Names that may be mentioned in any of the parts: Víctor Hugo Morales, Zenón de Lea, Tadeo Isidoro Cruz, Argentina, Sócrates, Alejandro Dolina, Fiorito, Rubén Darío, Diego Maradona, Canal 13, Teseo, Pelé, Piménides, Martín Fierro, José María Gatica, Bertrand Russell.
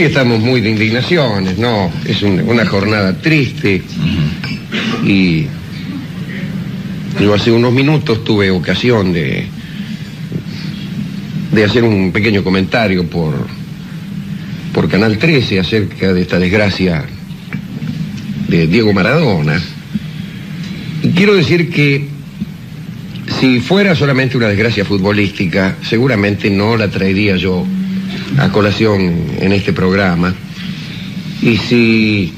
Hoy estamos muy de indignaciones, ¿no? Es una jornada triste. Y yo hace unos minutos tuve ocasión de hacer un pequeño comentario por Canal 13 acerca de esta desgracia de Diego Maradona. Y quiero decir que si fuera solamente una desgracia futbolística, seguramente no la traería yo a colación en este programa. Y si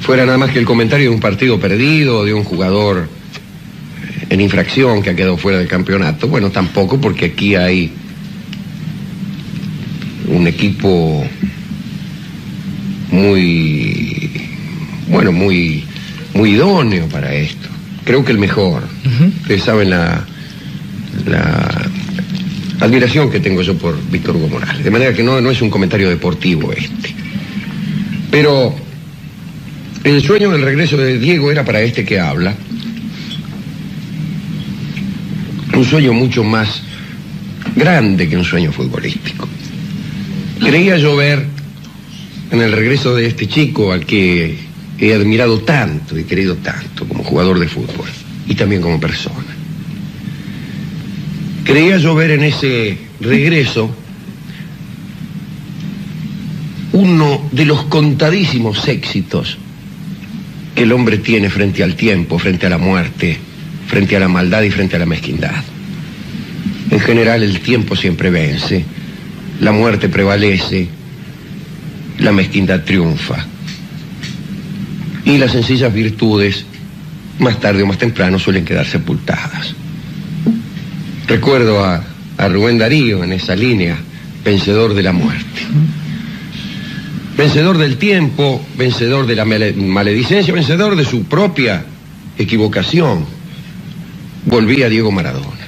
fuera nada más que el comentario de un partido perdido, de un jugador en infracción que ha quedado fuera del campeonato, bueno, tampoco, porque aquí hay un equipo muy, bueno, muy idóneo para esto. Creo que el mejor. Ustedes saben la admiración que tengo yo por Víctor Hugo Morales. De manera que no es un comentario deportivo este. Pero el sueño del regreso de Diego era para este que habla un sueño mucho más grande que un sueño futbolístico. Creía yo ver en el regreso de este chico al que he admirado tanto y querido tanto como jugador de fútbol y también como persona. Creía yo ver en ese regreso uno de los contadísimos éxitos que el hombre tiene frente al tiempo, frente a la muerte, frente a la maldad y frente a la mezquindad. En general el tiempo siempre vence, la muerte prevalece, la mezquindad triunfa. Y las sencillas virtudes, más tarde o más temprano, suelen quedar sepultadas. Recuerdo a Rubén Darío en esa línea, vencedor de la muerte. Vencedor del tiempo, vencedor de la maledicencia, vencedor de su propia equivocación. Volvía Diego Maradona.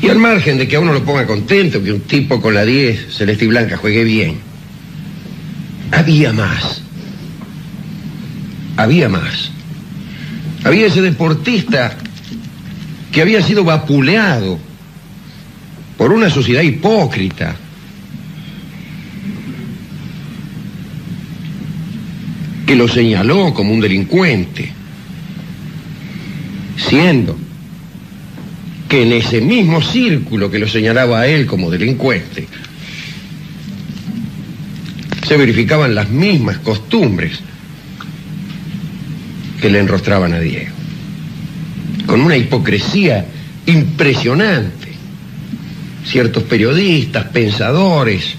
Y al margen de que a uno lo ponga contento, que un tipo con la 10 celeste y blanca juegue bien, había más. Había más. Había ese deportista que había sido vapuleado por una sociedad hipócrita, que lo señaló como un delincuente, siendo que en ese mismo círculo que lo señalaba a él como delincuente se verificaban las mismas costumbres que le enrostraban a Diego, con una hipocresía impresionante. Ciertos periodistas, pensadores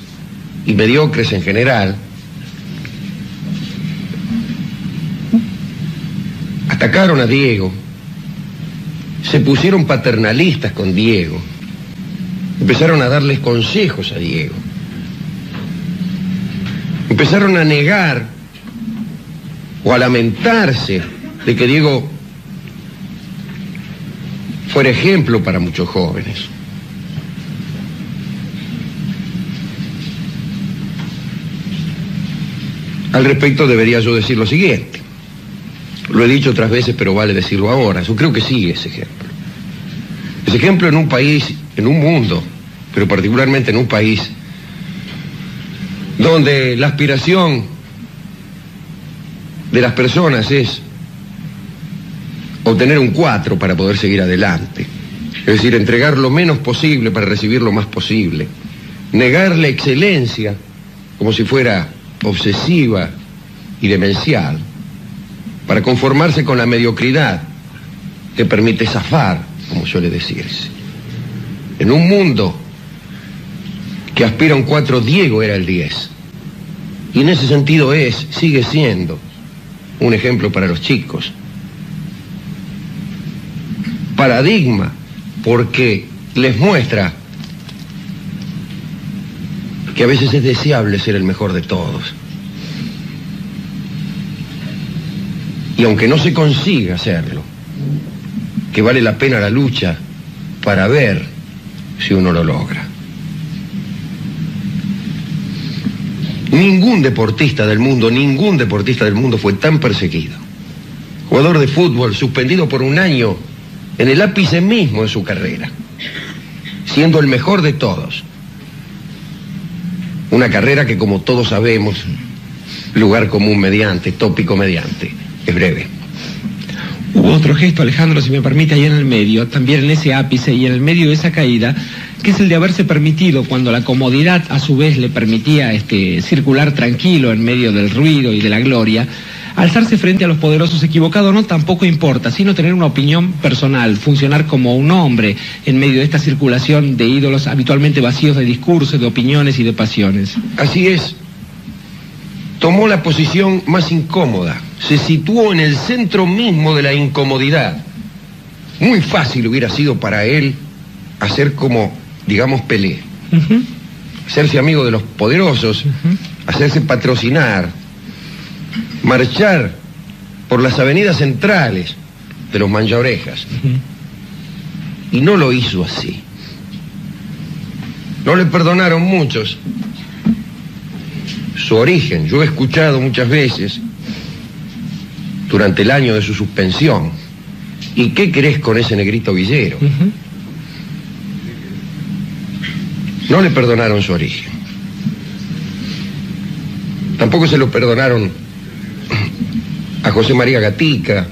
y mediocres en general atacaron a Diego, se pusieron paternalistas con Diego, empezaron a darles consejos a Diego, empezaron a negar o a lamentarse de que Diego fuera ejemplo para muchos jóvenes. Al respecto debería yo decir lo siguiente. Lo he dicho otras veces, pero vale decirlo ahora. Yo creo que sí, ese ejemplo. Ese ejemplo en un país, en un mundo, pero particularmente en un país donde la aspiración de las personas es obtener un 4 para poder seguir adelante. Es decir, entregar lo menos posible para recibir lo más posible. Negar la excelencia como si fuera obsesiva y demencial, para conformarse con la mediocridad que permite zafar, como suele decirse. En un mundo que aspira a un 4, Diego era el 10. Y en ese sentido sigue siendo un ejemplo para los chicos. Paradigma, porque les muestra que a veces es deseable ser el mejor de todos. Y aunque no se consiga hacerlo, que vale la pena la lucha para ver si uno lo logra. Ningún deportista del mundo fue tan perseguido. Jugador de fútbol suspendido por un año en el ápice mismo de su carrera, siendo el mejor de todos, Una carrera que, como todos sabemos, lugar común mediante, tópico mediante, es breve. Hubo otro gesto, Alejandro, si me permite, allá en el medio, también en ese ápice y en el medio de esa caída, que es el de haberse permitido, cuando la comodidad a su vez le permitía circular tranquilo en medio del ruido y de la gloria, alzarse frente a los poderosos. Equivocado o no, tampoco importa, sino tener una opinión personal, funcionar como un hombre en medio de esta circulación de ídolos habitualmente vacíos de discursos, de opiniones y de pasiones. Así es. Tomó la posición más incómoda, se situó en el centro mismo de la incomodidad. Muy fácil hubiera sido para él hacer como, digamos, Pelé. Hacerse amigo de los poderosos, hacerse patrocinar, marchar por las avenidas centrales de los manchaorejas. Y no lo hizo así. No le perdonaron muchos su origen. Yo he escuchado muchas veces durante el año de su suspensión: ¿y qué querés con ese negrito villero? No le perdonaron su origen. Tampoco se lo perdonaron a José María Gatica,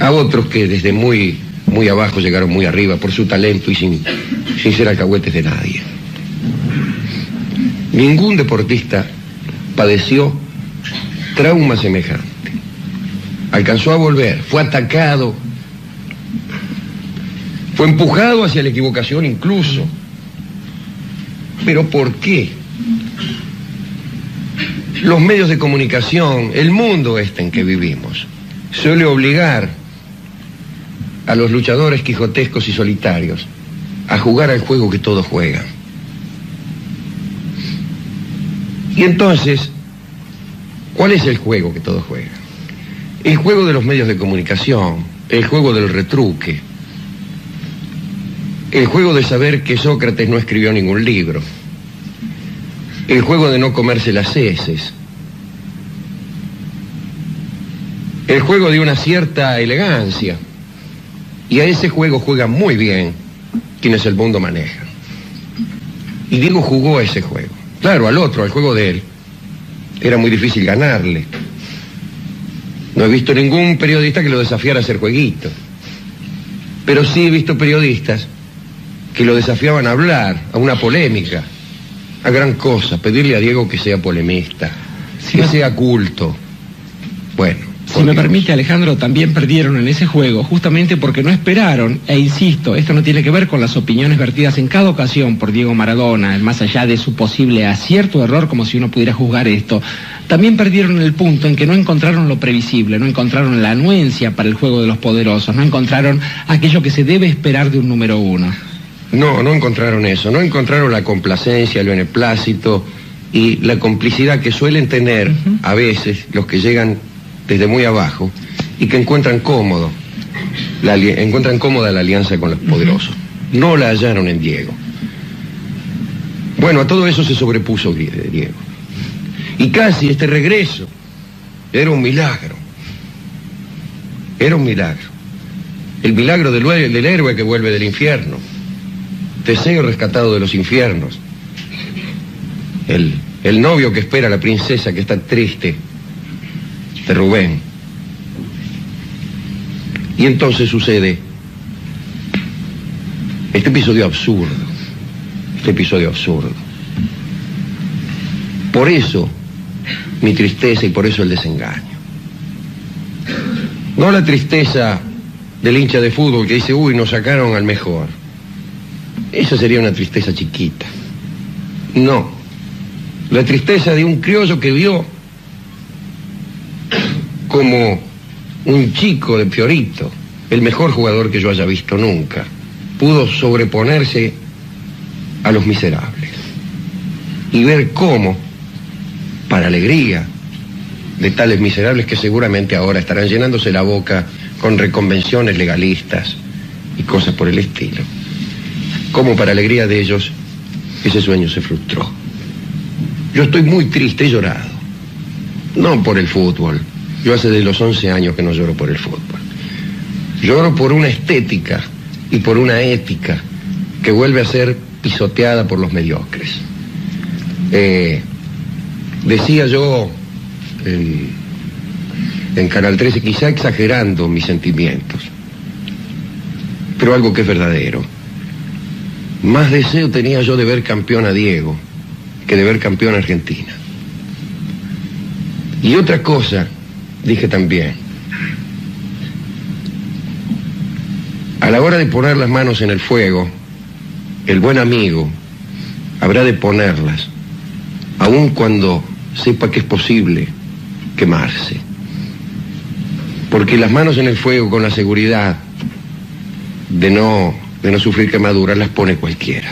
a otros que desde muy abajo llegaron muy arriba por su talento y sin ser alcahuetes de nadie. Ningún deportista padeció trauma semejante. Alcanzó a volver, fue atacado, fue empujado hacia la equivocación incluso. ¿Pero por qué? Los medios de comunicación, el mundo en que vivimos, suele obligar a los luchadores quijotescos y solitarios a jugar al juego que todos juegan. Y entonces, ¿cuál es el juego que todos juegan? El juego de los medios de comunicación, el juego del retruque, el juego de saber que Sócrates no escribió ningún libro, el juego de no comerse las heces, el juego de una cierta elegancia. Y a ese juego juegan muy bien quienes el mundo maneja. Y Diego jugó a ese juego. Claro, al otro, al juego de él, era muy difícil ganarle. No he visto ningún periodista que lo desafiara a hacer jueguito. Pero sí he visto periodistas que lo desafiaban a hablar, a una polémica, a gran cosa. Pedirle a Diego que sea polemista, que sea culto. Bueno. Si me permite, Alejandro, también perdieron en ese juego, justamente porque no esperaron, e insisto, esto no tiene que ver con las opiniones vertidas en cada ocasión por Diego Maradona, más allá de su posible acierto o error, como si uno pudiera juzgar esto. También perdieron el punto en que no encontraron lo previsible, no encontraron la anuencia para el juego de los poderosos, no encontraron aquello que se debe esperar de un número uno. No encontraron eso, no encontraron la complacencia, el beneplácito y la complicidad que suelen tener a veces los que llegan desde muy abajo y que encuentran cómoda la alianza con los poderosos. No la hallaron en Diego. Bueno, a todo eso se sobrepuso Diego. Y casi este regreso era un milagro. Era un milagro. El milagro del héroe que vuelve del infierno. Teseo rescatado de los infiernos. El novio que espera a la princesa que está triste, de Rubén. Y entonces sucede este episodio absurdo. Por eso mi tristeza y por eso el desengaño. No la tristeza del hincha de fútbol que dice: uy, nos sacaron al mejor. Esa sería una tristeza chiquita. No. La tristeza de un criollo que vio como un chico de Fiorito, el mejor jugador que yo haya visto nunca, pudo sobreponerse a los miserables y ver cómo, para alegría de tales miserables que seguramente ahora estarán llenándose la boca con reconvenciones legalistas y cosas por el estilo, cómo para alegría de ellos ese sueño se frustró. Yo estoy muy triste, he llorado, no por el fútbol. Yo hace de los 11 años que no lloro por el fútbol. Lloro por una estética y por una ética que vuelve a ser pisoteada por los mediocres. Decía yo en Canal 13, quizá exagerando mis sentimientos, pero algo que es verdadero. Más deseo tenía yo de ver campeón a Diego que de ver campeón a Argentina. Y otra cosa, dije también, a la hora de poner las manos en el fuego, el buen amigo habrá de ponerlas, aun cuando sepa que es posible quemarse. Porque las manos en el fuego, con la seguridad de no sufrir quemaduras, las pone cualquiera.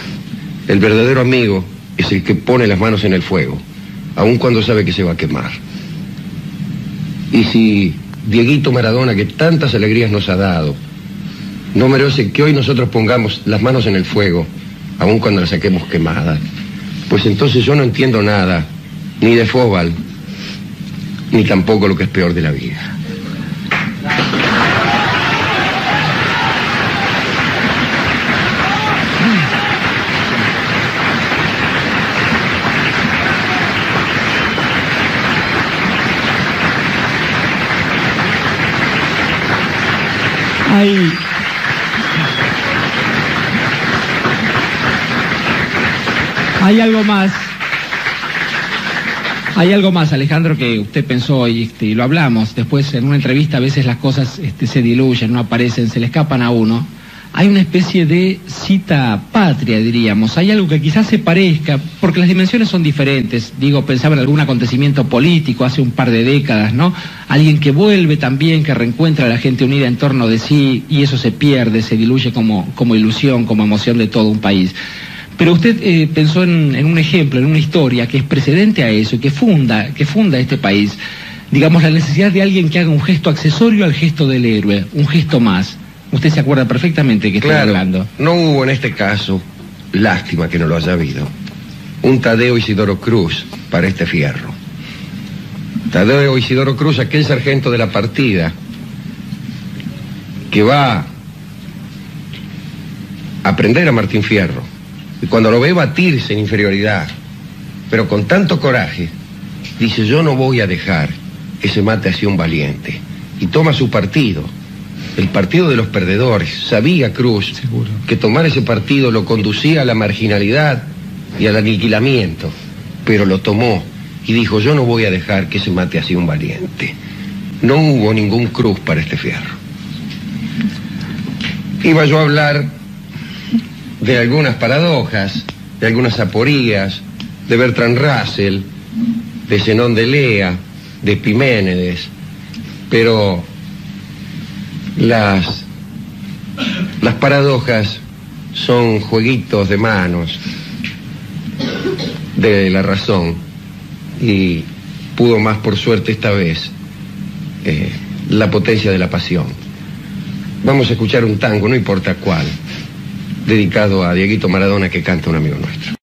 El verdadero amigo es el que pone las manos en el fuego, aun cuando sabe que se va a quemar. Y si Dieguito Maradona, que tantas alegrías nos ha dado, no merece que hoy nosotros pongamos las manos en el fuego, aun cuando las saquemos quemadas, pues entonces yo no entiendo nada, ni de fútbol, ni tampoco lo que es peor de la vida. Ay. Hay algo más. Hay algo más, Alejandro, que usted pensó hoy, y lo hablamos después en una entrevista. A veces las cosas se diluyen, no aparecen, se le escapan a uno. Hay una especie de cita patria, diríamos. Hay algo que quizás se parezca, porque las dimensiones son diferentes. Digo, pensaba en algún acontecimiento político hace un par de décadas, ¿no? Alguien que vuelve también, que reencuentra a la gente unida en torno de sí, y eso se pierde, se diluye como ilusión, como emoción de todo un país. Pero usted pensó en un ejemplo, en una historia que es precedente a eso, que funda este país. Digamos, la necesidad de alguien que haga un gesto accesorio al gesto del héroe, un gesto más. Usted se acuerda perfectamente que está hablando. No hubo en este caso, lástima que no lo haya habido, un Tadeo Isidoro Cruz para este Fierro. Tadeo Isidoro Cruz, aquel sargento de la partida que va a prender a Martín Fierro. Y cuando lo ve batirse en inferioridad, pero con tanto coraje, dice: yo no voy a dejar que se mate así un valiente. Y toma su partido, el partido de los perdedores. Sabía Cruz Seguro. Que tomar ese partido lo conducía a la marginalidad y al aniquilamiento, pero lo tomó y dijo: yo no voy a dejar que se mate así un valiente. No hubo ningún Cruz para este Fierro. Iba yo a hablar de algunas paradojas, de algunas aporías, de Bertrand Russell, de Zenón de Lea, de Piménides, pero las paradojas son jueguitos de manos de la razón, y pudo más, por suerte esta vez, la potencia de la pasión. Vamos a escuchar un tango, no importa cuál, dedicado a Dieguito Maradona, que canta un amigo nuestro.